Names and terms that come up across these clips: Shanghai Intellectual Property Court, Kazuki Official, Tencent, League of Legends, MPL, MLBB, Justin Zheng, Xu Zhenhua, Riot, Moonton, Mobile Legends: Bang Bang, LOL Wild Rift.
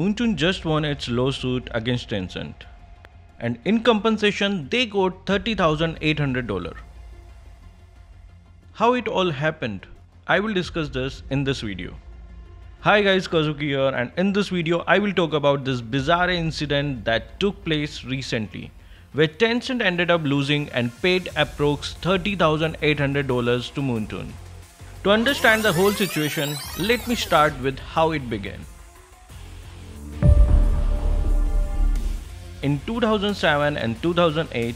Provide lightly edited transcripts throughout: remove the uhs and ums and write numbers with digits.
Moonton just won its lawsuit against Tencent, and in compensation they got $30,800. How it all happened, I will discuss this in this video. Hi guys, Kazuki here, and in this video I will talk about this bizarre incident that took place recently, where Tencent ended up losing and paid approx $30,800 to Moonton. To understand the whole situation, let me start with how it began. In 2007 and 2008,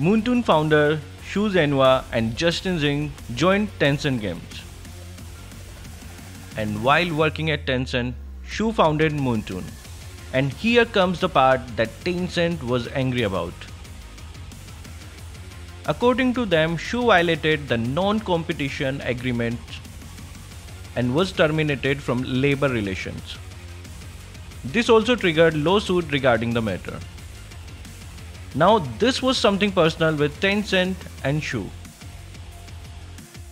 Moonton founder Xu Zhenhua and Justin Zheng joined Tencent Games. And while working at Tencent, Xu founded Moonton. And here comes the part that Tencent was angry about. According to them, Xu violated the non-competition agreement and was terminated from labor relations. This also triggered lawsuit regarding the matter. Now this was something personal with Tencent and Xu.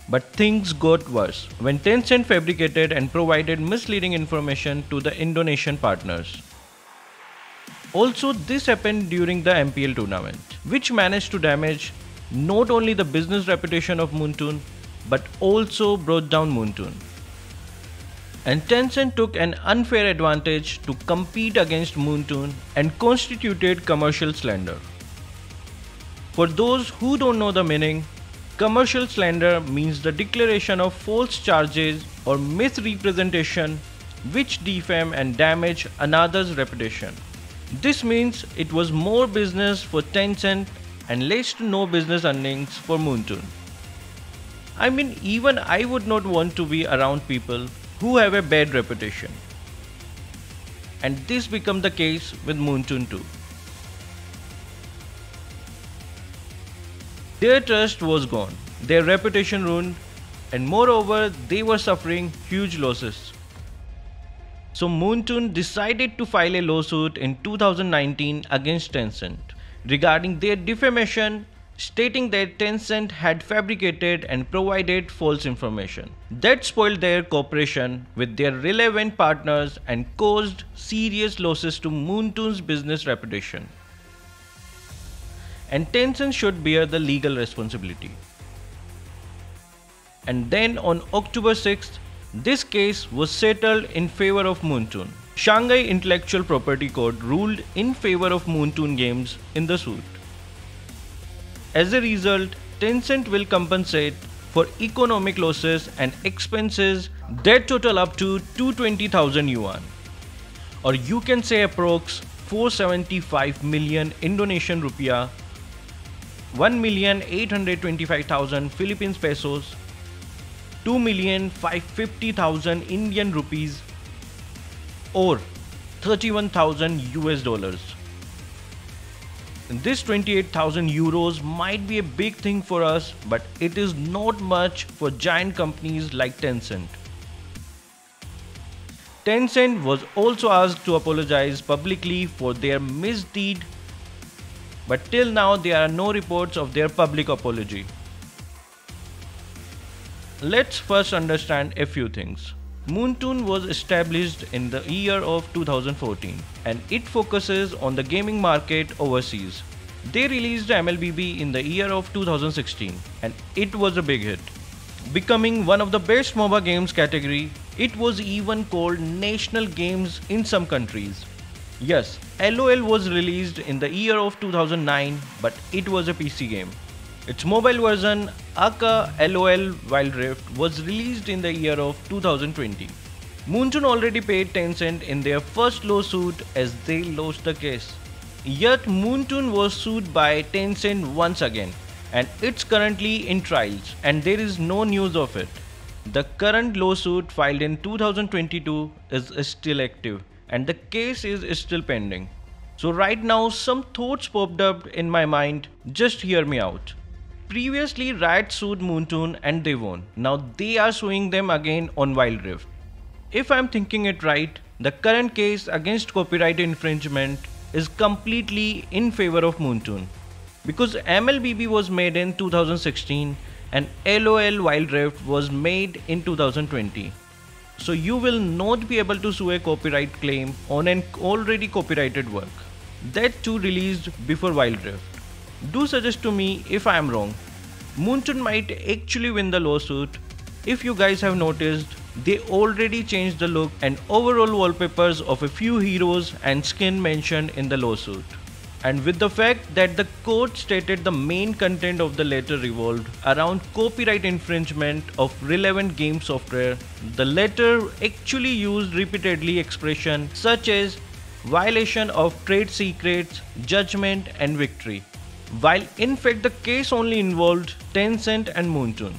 But things got worse when Tencent fabricated and provided misleading information to the Indonesian partners. Also, this happened during the MPL tournament, which managed to damage not only the business reputation of Moonton, but also brought down Moonton. And Tencent took an unfair advantage to compete against Moonton and constituted commercial slander. For those who don't know the meaning, commercial slander means the declaration of false charges or misrepresentation which defame and damage another's reputation. This means it was more business for Tencent and less to no business earnings for Moonton. I mean, even I would not want to be around people who have a bad reputation. And this became the case with Moonton too. Their trust was gone, their reputation ruined, and moreover they were suffering huge losses. So Moonton decided to file a lawsuit in 2019 against Tencent regarding their defamation, stating that Tencent had fabricated and provided false information that spoiled their cooperation with their relevant partners and caused serious losses to Moonton's business reputation. And Tencent should bear the legal responsibility. And then on October 6th, this case was settled in favor of Moonton. Shanghai Intellectual Property Court ruled in favor of Moonton Games in the suit. As a result, Tencent will compensate for economic losses and expenses that total up to 220,000 yuan, or you can say approx 475 million Indonesian rupiah, 1,825,000 Philippine pesos, 2,550,000 Indian rupees, or $31,000. This 28,000 euros might be a big thing for us, but it is not much for giant companies like Tencent. Tencent was also asked to apologize publicly for their misdeed, but till now there are no reports of their public apology. Let's first understand a few things. Moonton was established in the year of 2014 and it focuses on the gaming market overseas. They released MLBB in the year of 2016 and it was a big hit, becoming one of the best MOBA games category. It was even called national games in some countries. Yes, LOL was released in the year of 2009, but it was a PC game. Its mobile version, aka LOL Wild Rift, was released in the year of 2020. Moonton already paid Tencent in their first lawsuit as they lost the case. Yet Moonton was sued by Tencent once again, and it's currently in trials and there is no news of it. The current lawsuit filed in 2022 is still active and the case is still pending. So right now some thoughts popped up in my mind, just hear me out. Previously, Riot sued Moonton and they won. Now they are suing them again on Wild Rift. If I'm thinking it right, the current case against copyright infringement is completely in favor of Moonton, because MLBB was made in 2016 and LOL Wild Rift was made in 2020. So you will not be able to sue a copyright claim on an already copyrighted work. That too released before Wild Rift. Do suggest to me if I am wrong. Moonton might actually win the lawsuit. If you guys have noticed, they already changed the look and overall wallpapers of a few heroes and skin mentioned in the lawsuit. And with the fact that the court stated the main content of the letter revolved around copyright infringement of relevant game software, the letter actually used repeatedly expression such as violation of trade secrets, judgment and victory, while in fact the case only involved Tencent and Moonton.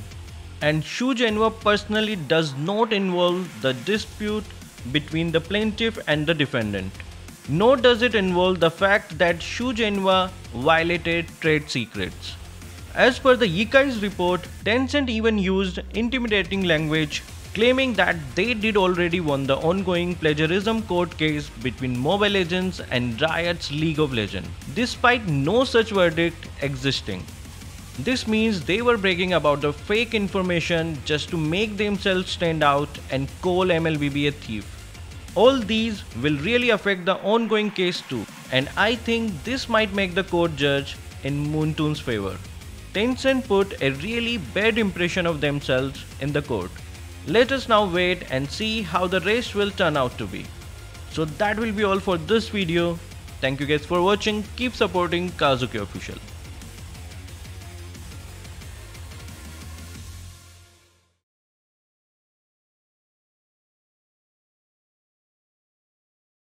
And Xu Zhenhua personally does not involve the dispute between the plaintiff and the defendant. Nor does it involve the fact that Xu Zhenhua violated trade secrets. As per the Yikai's report, Tencent even used intimidating language, claiming that they did already won the ongoing plagiarism court case between Mobile Legends and Riot's League of Legends, despite no such verdict existing. This means they were bragging about the fake information just to make themselves stand out and call MLBB a thief. All these will really affect the ongoing case too, and I think this might make the court judge in Moonton's favor. Tencent put a really bad impression of themselves in the court. Let us now wait and see how the race will turn out to be. So that will be all for this video. Thank you guys for watching. Keep supporting Kazuki Official.